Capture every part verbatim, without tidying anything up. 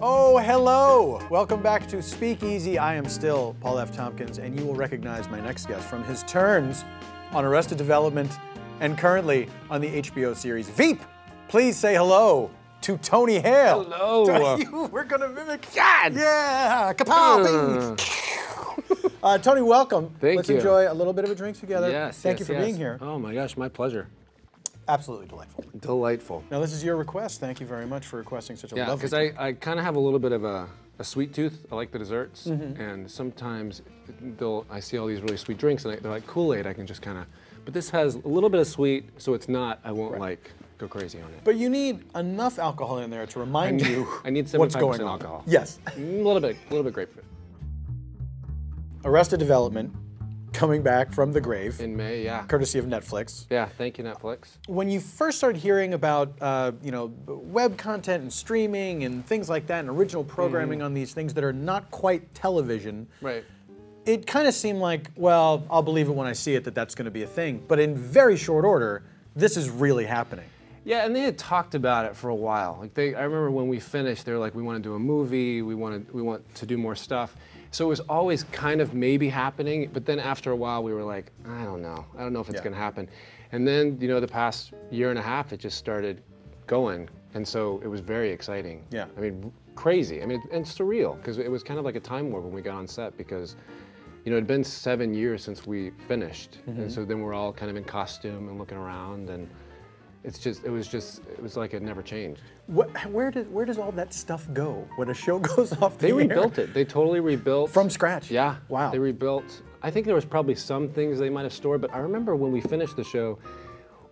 Oh, hello! Welcome back to Speakeasy. I am still Paul F. Tompkins, and you will recognize my next guest from his turns on Arrested Development and currently on the H B O series Veep. Please say hello to Tony Hale. Hello. Tony, you, we're gonna mimic. God. Yeah. Kapow. Uh, Tony, welcome. Thank Let's you. Let's enjoy a little bit of a drink together. Yes. Thank yes, you for yes. being here. Oh my gosh, my pleasure. Absolutely delightful. Delightful. Now this is your request. Thank you very much for requesting such a yeah, lovely. Yeah, because I, I kind of have a little bit of a, a sweet tooth. I like the desserts, mm-hmm. and sometimes they'll I see all these really sweet drinks, and I, they're like Kool-Aid. I can just kind of, but this has a little bit of sweet, so it's not. I won't right. like go crazy on it. But you need enough alcohol in there to remind I need, you. I need seventy-five percent what's going on. Alcohol. Yes, a little bit, a little bit grapefruit. Arrested Development. Coming back from the grave. In May, yeah. Courtesy of Netflix. Yeah, thank you, Netflix. When you first started hearing about, uh, you know, web content and streaming and things like that and original programming mm. on these things that are not quite television, right. it kind of seemed like, well, I'll believe it when I see it that that's going to be a thing. But in very short order, this is really happening. Yeah, and they had talked about it for a while. Like they, I remember when we finished, they were like, we want to do a movie, we want to, we want to do more stuff. So it was always kind of maybe happening, but then after a while we were like, I don't know. I don't know if it's yeah. gonna happen. And then, you know, the past year and a half, it just started going. And so it was very exciting. Yeah. I mean, crazy. I mean, and surreal, because it was kind of like a time warp when we got on set because, you know, it'd been seven years since we finished. Mm-hmm. And so then we're all kind of in costume and looking around and It's just, it was just, it was like it never changed. What, where, did, where does all that stuff go when a show goes off the They air? rebuilt it. They totally rebuilt. From scratch? Yeah. Wow. They rebuilt. I think there was probably some things they might have stored, but I remember when we finished the show,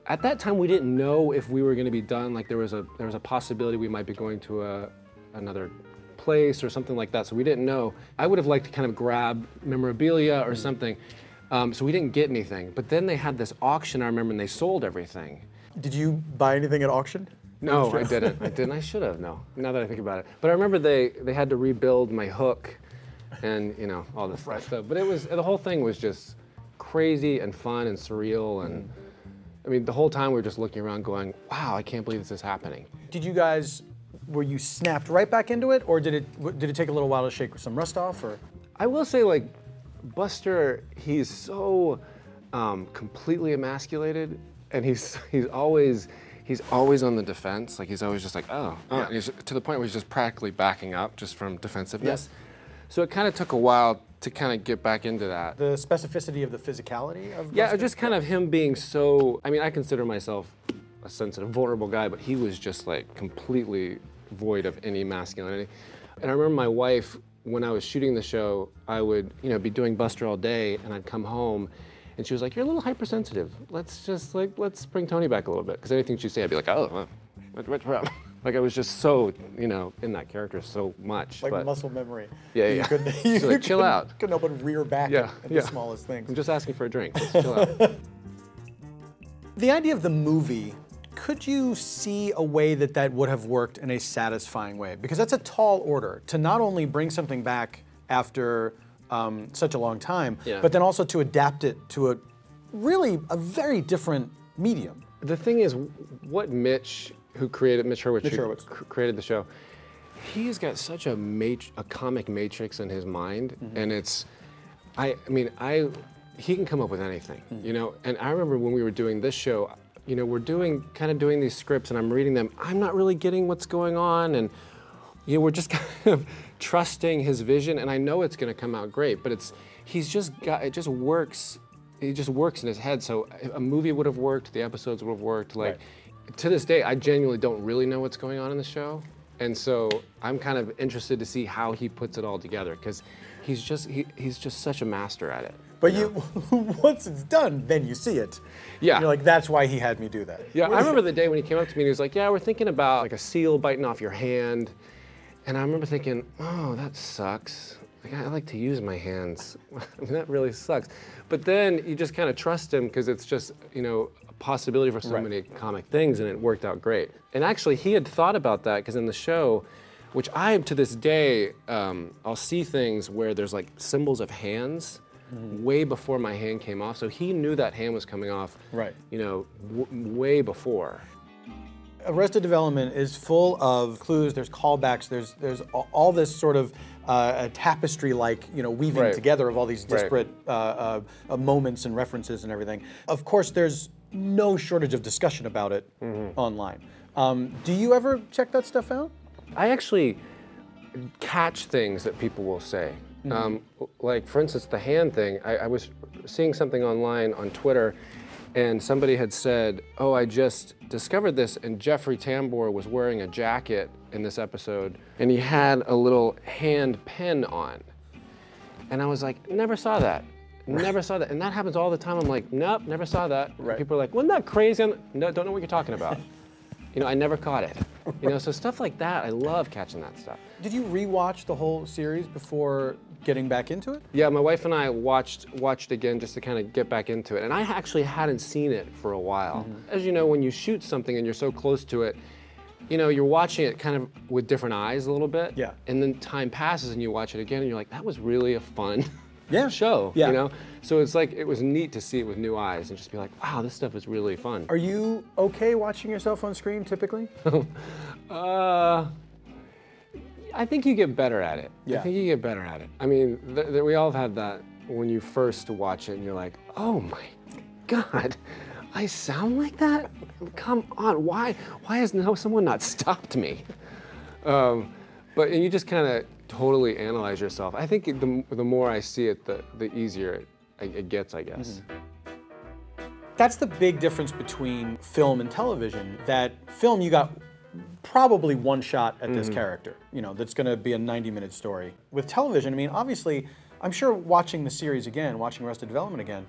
at that time we didn't know if we were going to be done. Like there was a there was a possibility we might be going to a, another place or something like that, so we didn't know. I would have liked to kind of grab memorabilia or mm. something, um, so we didn't get anything. But then they had this auction, I remember, and they sold everything. Did you buy anything at auction? No, I didn't. I didn't. I should have. No. Now that I think about it, but I remember they they had to rebuild my hook, and you know all this right. stuff. But it was the whole thing was just crazy and fun and surreal, and I mean the whole time we were just looking around, going, "Wow, I can't believe this is happening." Did you guys? Were you snapped right back into it, or did it did it take a little while to shake some rust off? Or I will say, like Buster, he's so um, completely emasculated. And he's he's always he's always on the defense. Like he's always just like oh, oh. Yeah. He's, to the point where he's just practically backing up just from defensiveness. Yes. So it kind of took a while to kind of get back into that. The specificity of the physicality of yeah, just kind of him being so. I mean, I consider myself a sensitive, vulnerable guy, but he was just like completely void of any masculinity. And I remember my wife when I was shooting the show, I would you know be doing Buster all day, and I'd come home. And she was like, you're a little hypersensitive. Let's just like, let's bring Tony back a little bit. Because anything she'd say, I'd be like, oh, well, what, what, what? Like I was just so, you know, in that character so much. Like but, muscle memory. Yeah, yeah. You couldn't, you like, couldn't, chill out. Couldn't help but rear back yeah, at yeah. the smallest things. I'm just asking for a drink, just chill out. The idea of the movie, could you see a way that that would have worked in a satisfying way? Because that's a tall order, to not only bring something back after Um, such a long time, yeah. but then also to adapt it to a really a very different medium. The thing is, what Mitch, who created Mitch Hurwitz, Mitch Hurwitz. Who created the show, he's got such a mat a comic matrix in his mind, mm-hmm. and it's, I, I mean, I, he can come up with anything, mm-hmm. you know. And I remember when we were doing this show, you know, we're doing kind of doing these scripts, and I'm reading them. I'm not really getting what's going on, and you know, we're just kind of trusting his vision, and I know it's going to come out great, but it's he's just got it just works it just works in his head. So a movie would have worked, the episodes would have worked, like right. to this day I genuinely don't really know what's going on in the show, and so I'm kind of interested to see how he puts it all together, because he's just he, he's just such a master at it. But you, you once it's done, then you see it. Yeah. You're like, that's why he had me do that. Yeah, I remember the day when he came up to me and he was like, yeah, we're thinking about like a seal biting off your hand. And I remember thinking, oh, that sucks. Like, I like to use my hands. I mean, that really sucks. But then you just kind of trust him because it's just, you know, a possibility for so right. many comic things, and it worked out great. And actually, he had thought about that because in the show, which I, to this day, um, I'll see things where there's like symbols of hands mm-hmm. way before my hand came off. So he knew that hand was coming off, right. you know, w way before. Arrested Development is full of clues. There's callbacks. There's there's all this sort of uh, tapestry-like, you know, weaving right. together of all these disparate right. uh, uh, moments and references and everything. Of course, there's no shortage of discussion about it mm-hmm. online. Um, do you ever check that stuff out? I actually catch things that people will say. Mm-hmm. um, like, for instance, the hand thing. I, I was seeing something online on Twitter, and somebody had said, oh, I just discovered this, and Jeffrey Tambor was wearing a jacket in this episode, and he had a little hand pen on. And I was like, never saw that. Never saw that. And that happens all the time. I'm like, nope, never saw that. Right. People are like, wasn't that crazy? I'm, no, don't know what you're talking about. You know, I never caught it. You know, so stuff like that, I love catching that stuff. Did you rewatch the whole series before getting back into it? Yeah, my wife and I watched watched again just to kind of get back into it. And I actually hadn't seen it for a while. Mm-hmm. As you know, when you shoot something and you're so close to it, you know, you're watching it kind of with different eyes a little bit. Yeah. And then time passes and you watch it again and you're like, that was really a fun yeah. show, yeah. you know? So it's like, it was neat to see it with new eyes and just be like, wow, this stuff is really fun. Are you okay watching yourself on screen typically? uh, I think you get better at it. Yeah. I think you get better at it. I mean, th th we all have had that when you first watch it and you're like, oh my God, I sound like that? Come on, why, why has no someone not stopped me? Um, but and you just kind of totally analyze yourself. I think it, the, the more I see it, the, the easier it, it gets, I guess. Mm-hmm. That's the big difference between film and television, that film you got probably one shot at this mm-hmm. character, you know, that's gonna be a ninety minute story. With television, I mean, obviously, I'm sure watching the series again, watching Arrested Development again,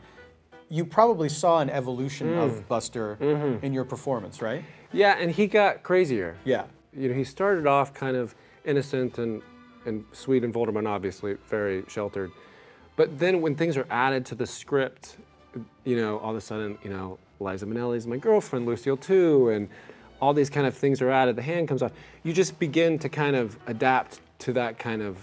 you probably saw an evolution mm. of Buster mm-hmm. in your performance, right? Yeah, and he got crazier. Yeah. You know, he started off kind of innocent and, and sweet and Voldemort, obviously, very sheltered. But then when things are added to the script, you know, all of a sudden, you know, Liza Minnelli's my girlfriend, Lucille too, and all these kind of things are added, the hand comes off. You just begin to kind of adapt to that kind of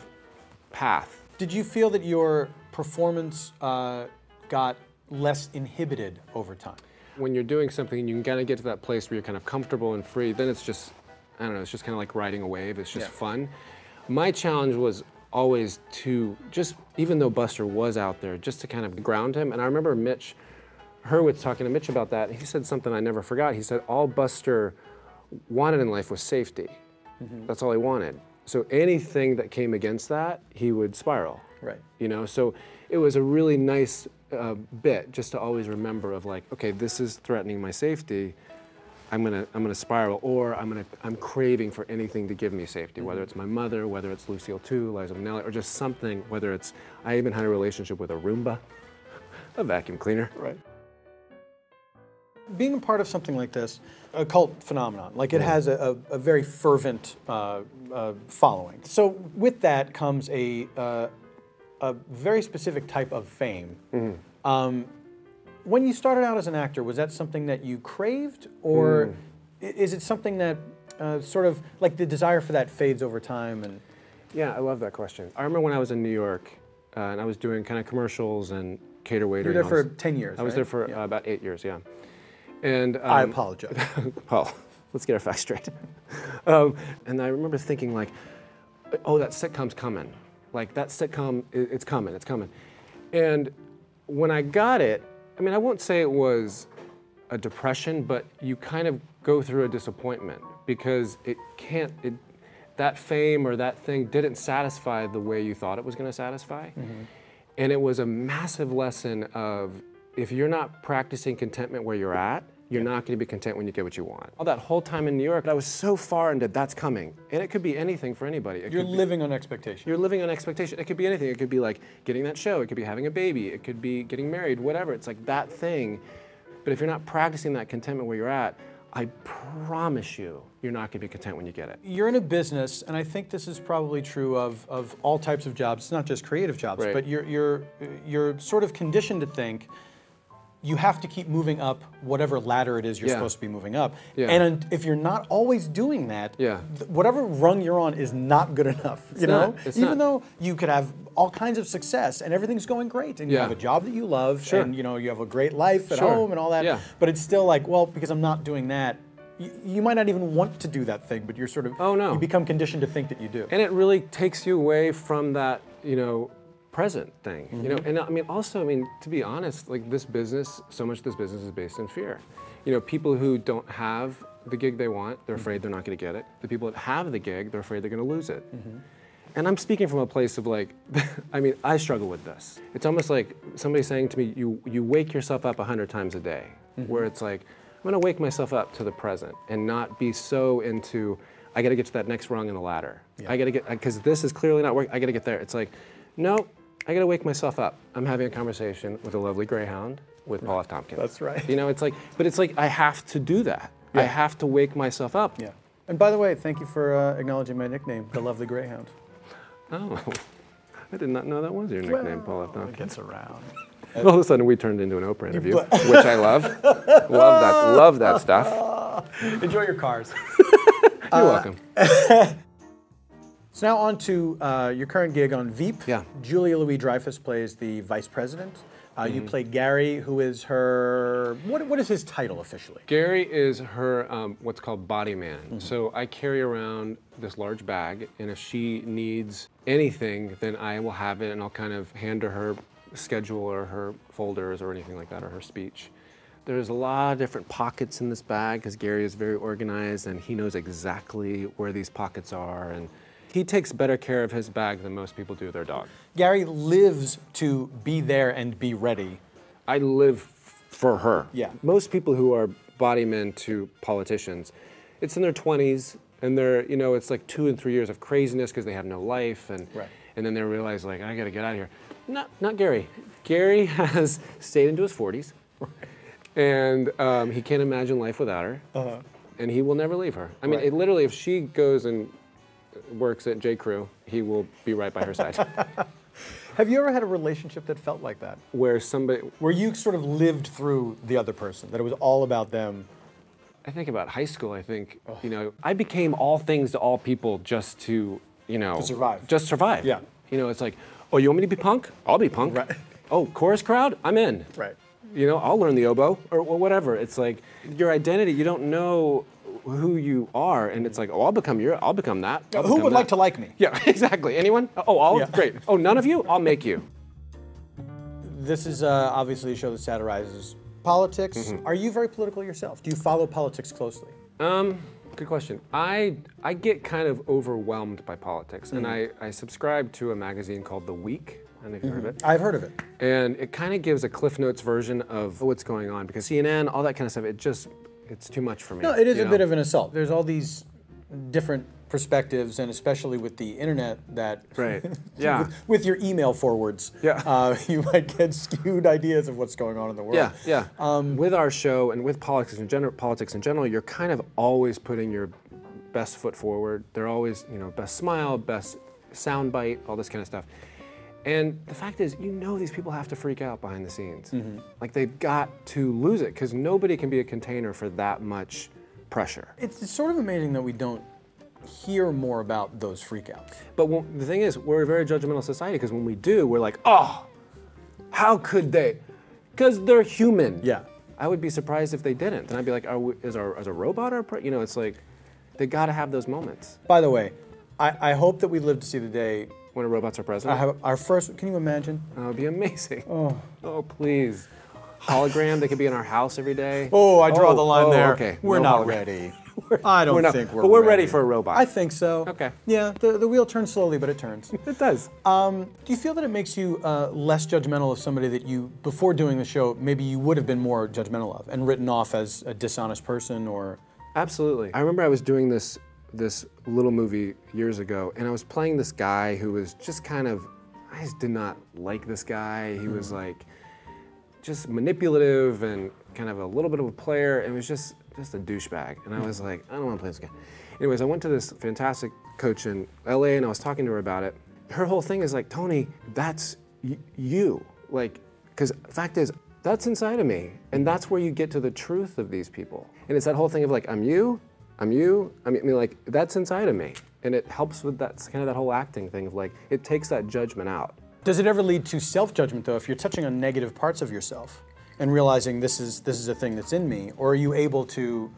path. Did you feel that your performance uh, got less inhibited over time? When you're doing something and you can kind of get to that place where you're kind of comfortable and free, then it's just, I don't know, it's just kind of like riding a wave, it's just yeah. fun. My challenge was always to just, even though Buster was out there, just to kind of ground him. And I remember Mitch Hurwitz talking to Mitch about that. He said something I never forgot. He said all Buster wanted in life was safety. Mm-hmm. That's all he wanted. So anything that came against that, he would spiral. Right. You know, so it was a really nice uh, bit just to always remember of like, okay, this is threatening my safety. I'm gonna, I'm gonna spiral, or I'm gonna, I'm craving for anything to give me safety, mm-hmm. whether it's my mother, whether it's Lucille too, Liza Minnelli, or just something. Whether it's, I even had a relationship with a Roomba, a vacuum cleaner. Right. Being a part of something like this, a cult phenomenon, like it has a, a, a very fervent uh, uh, following. So with that comes a, uh, a very specific type of fame. Mm-hmm. um, when you started out as an actor, was that something that you craved, or mm. is it something that uh, sort of, like the desire for that fades over time? And yeah, I love that question. I remember when I was in New York, uh, and I was doing kind of commercials and cater waiter. You were there for ten years, I right? was there for yeah. uh, about eight years, yeah. And, um, I apologize. Paul, let's get our facts straight. um, and I remember thinking like, oh, that sitcom's coming. Like that sitcom, it, it's coming, it's coming. And when I got it, I mean, I won't say it was a depression, but you kind of go through a disappointment because it can't, it, that fame or that thing didn't satisfy the way you thought it was gonna satisfy. Mm-hmm. And it was a massive lesson of, if you're not practicing contentment where you're at, you're not gonna be content when you get what you want. All that whole time in New York, I was so far into that's coming. And it could be anything for anybody. It you're could living be, on expectation. You're living on expectation. It could be anything. It could be like getting that show. It could be having a baby. It could be getting married, whatever. It's like that thing. But if you're not practicing that contentment where you're at, I promise you, you're not gonna be content when you get it. You're in a business, and I think this is probably true of, of all types of jobs, not just creative jobs, right. but you're, you're, you're sort of conditioned to think you have to keep moving up whatever ladder it is you're yeah. supposed to be moving up. Yeah. And if you're not always doing that, yeah. whatever rung you're on is not good enough, it's you not, know? It's Even not. Though you could have all kinds of success and everything's going great and yeah. you have a job that you love sure. and you know you have a great life at sure. home and all that, yeah. but it's still like, well, because I'm not doing that, you, you might not even want to do that thing, but you're sort of, oh, no. you become conditioned to think that you do. And it really takes you away from that, you know, present thing, mm-hmm. you know? And I mean, also, I mean, to be honest, like this business, so much of this business is based in fear. You know, people who don't have the gig they want, they're afraid they're not gonna get it. The people that have the gig, they're afraid they're gonna lose it. Mm-hmm. And I'm speaking from a place of like, I mean, I struggle with this. It's almost like somebody saying to me, you, you wake yourself up a hundred times a day, mm-hmm. where it's like, I'm gonna wake myself up to the present and not be so into, I gotta get to that next rung in the ladder. Yeah. I gotta get, because this is clearly not working, I gotta get there. It's like, no, I gotta wake myself up. I'm having a conversation with a lovely greyhound with right. Paul F. Tompkins. That's right. You know, it's like, but it's like, I have to do that. Yeah. I have to wake myself up. Yeah. And by the way, thank you for uh, acknowledging my nickname, the lovely greyhound. Oh, I did not know that was your nickname, well, Paul F. Tompkins. It gets around. All of a sudden, we turned into an Oprah interview, which I love. Love that. Love that stuff. Enjoy your cars. You're uh, welcome. So now on to uh, your current gig on Veep. Yeah. Julia Louis-Dreyfus plays the vice president. Uh, mm-hmm. You play Gary, who is her, what, what is his title officially? Gary is her um, what's called body man. Mm-hmm. So I carry around this large bag, and if she needs anything, then I will have it, and I'll kind of hand her her schedule or her folders or anything like that, or her speech. There's a lot of different pockets in this bag, because Gary is very organized, and he knows exactly where these pockets are, and he takes better care of his bag than most people do their dog. Gary lives to be there and be ready. I live for her. Yeah. Most people who are body men to politicians, it's in their twenties, and they're, you know, it's like two and three years of craziness because they have no life, and right. and then they realize, like, I gotta get out of here. Not, not Gary. Gary has stayed into his forties, right. and um, he can't imagine life without her, uh-huh. and he will never leave her. I mean, right. it literally, if she goes and works at J Crew, he will be right by her side. Have you ever had a relationship that felt like that? Where somebody... Where you sort of lived through the other person, that it was all about them? I think about high school, I think, oh. you know, I became all things to all people just to, you know... To survive. Just survive. Yeah. You know, it's like, oh, you want me to be punk? I'll be punk. Right. Oh, chorus crowd? I'm in. Right. You know, I'll learn the oboe, or, or whatever. It's like, your identity, you don't know who you are, and it's like, oh, I'll become your, I'll become that. I'll who become would that. like to like me? Yeah, exactly. Anyone? Oh, all? Yeah. Great. Oh, none of you? I'll make you. This is uh, obviously a show that satirizes politics. Mm-hmm. Are you very political yourself? Do you follow politics closely? Um, good question. I, I get kind of overwhelmed by politics, mm-hmm. and I, I subscribe to a magazine called The Week. I don't know if you've heard of it. I've heard of it. And it kind of gives a Cliff Notes version of what's going on, because C N N, all that kind of stuff, it just, it's too much for me. No, it is a know? bit of an assault. There's all these different perspectives, and especially with the internet, that right. yeah. with, with your email forwards, yeah. uh, you might get skewed ideas of what's going on in the world. Yeah, yeah. Um, with our show and with politics in general, politics in general, you're kind of always putting your best foot forward. They're always, you know, best smile, best soundbite, all this kind of stuff. And the fact is, you know, these people have to freak out behind the scenes. Mm-hmm. Like, they've got to lose it, because nobody can be a container for that much pressure. It's, it's sort of amazing that we don't hear more about those freakouts. But when, the thing is, we're a very judgmental society, because when we do, we're like, oh, how could they? Because they're human. Yeah. I would be surprised if they didn't. And I'd be like, are we, is, our, is a robot our, you know, it's like, they gotta have those moments. By the way, I, I hope that we live to see the day when robots are president. I have our first, can you imagine? That would be amazing. Oh, oh please. Hologram, they could be in our house every day. Oh, I draw oh, the line oh, there. Okay. We're no not ready. We're, I don't we're think not, we're but ready. But we're ready for a robot. I think so. Okay. Yeah, the, the wheel turns slowly, but it turns. It does. Um, do you feel that it makes you uh, less judgmental of somebody that you, before doing the show, maybe you would have been more judgmental of and written off as a dishonest person or? Absolutely. I remember I was doing this this little movie years ago, and I was playing this guy who was just kind of, I just did not like this guy. He was like, just manipulative and kind of a little bit of a player, and was just, just a douchebag. And I was like, I don't wanna play this guy. Anyways, I went to this fantastic coach in L A, and I was talking to her about it. Her whole thing is like, Tony, that's you. Like, cause the fact is, that's inside of me. And that's where you get to the truth of these people. And it's that whole thing of like, I'm you, I'm you, I mean, I mean, like, that's inside of me. And it helps with that, kind of that whole acting thing of like, it takes that judgment out. Does it ever lead to self-judgment though, if you're touching on negative parts of yourself and realizing this is, this is a thing that's in me, or are you able to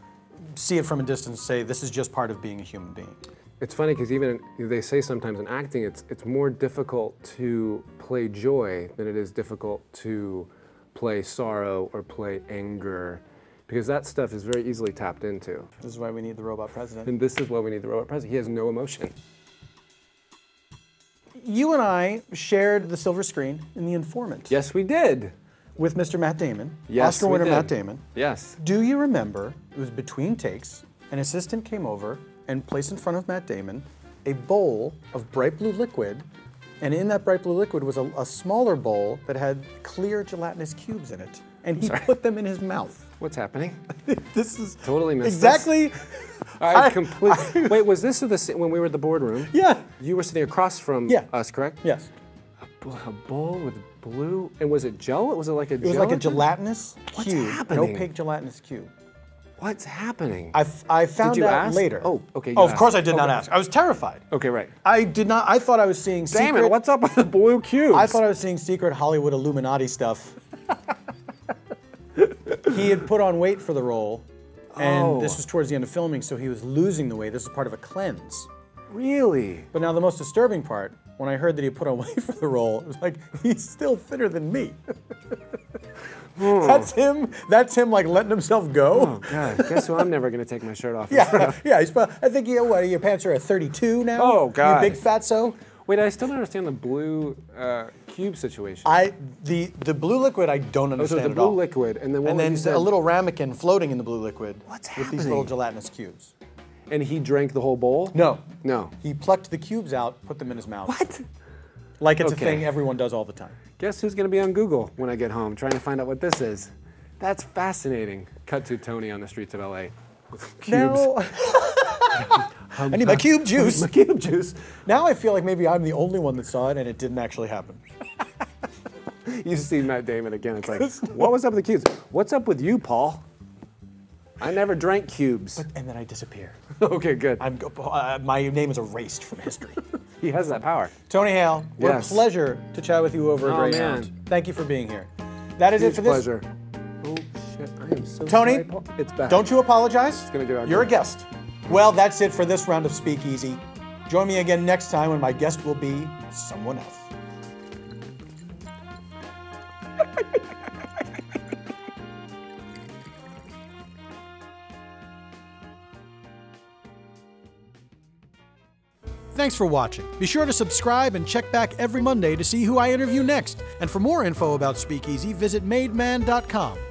see it from a distance, say this is just part of being a human being. It's funny because even in, they say sometimes in acting, it's it's more difficult to play joy than it is difficult to play sorrow or play anger, because that stuff is very easily tapped into. This is why we need the robot president. And this is why we need the robot president. He has no emotion. You and I shared the silver screen in The Informant. Yes, we did. With Mister Matt Damon, yes, Oscar winner Matt Damon. Yes. Do you remember, it was between takes, an assistant came over and placed in front of Matt Damon a bowl of bright blue liquid, and in that bright blue liquid was a, a smaller bowl that had clear gelatinous cubes in it, and he Sorry. put them in his mouth. What's happening? This is totally missed exactly. This. I, I completely. I, wait, was this the when we were at the boardroom? Yeah. You were sitting across from yeah. us, correct? Yes. A bowl with blue, and was it gel? Was it like a It was gelatin? like a gelatinous What's cube. What's happening? An opaque gelatinous cube. What's happening? I, f I found did you out ask? later. Oh, okay. You oh, asked. Of course I did oh, not right. ask. I was terrified. Okay, right. I did not, I thought I was seeing Damn secret. Damn it, what's up with the blue cubes? I thought I was seeing secret Hollywood Illuminati stuff. He had put on weight for the role, and oh. this was towards the end of filming, so he was losing the weight. This was part of a cleanse. Really? But now the most disturbing part, when I heard that he put on weight for the role, it was like, he's still fitter than me. Mm. That's him, that's him like letting himself go. Oh God, guess who I'm never gonna take my shirt off. Yeah, yeah, he's, I think, you know, what, your pants are at thirty-two now? Oh God. You big fatso? Wait, I still don't understand the blue uh, cube situation. I, the, the blue liquid I don't understand at all. Oh, so the blue all. liquid, and then what And then a little ramekin floating in the blue liquid. What's happening? With these little gelatinous cubes. And he drank the whole bowl? No. No. He plucked the cubes out, put them in his mouth. What? Like it's okay. a thing everyone does all the time. Guess who's gonna be on Google when I get home, trying to find out what this is? That's fascinating. Cut to Tony on the streets of L A with cubes. No. I need my cube juice. My cube juice. Now I feel like maybe I'm the only one that saw it and it didn't actually happen. You see Matt Damon again, it's like, what was up with the cubes? What's up with you, Paul? I never drank cubes. But, and then I disappear. Okay, good. I'm, uh, my name is erased from history. He has that power. Tony Hale, what yes. a pleasure to chat with you over oh, a great man. round. Thank you for being here. That is Huge it for pleasure. this. Oh shit, I am so Tony, sorry, it's bad. Don't you apologize. It's gonna do our You're good. a guest. Well, that's it for this round of Speakeasy. Join me again next time when my guest will be someone else. Thanks for watching. Be sure to subscribe and check back every Monday to see who I interview next. And for more info about Speakeasy, visit made man dot com.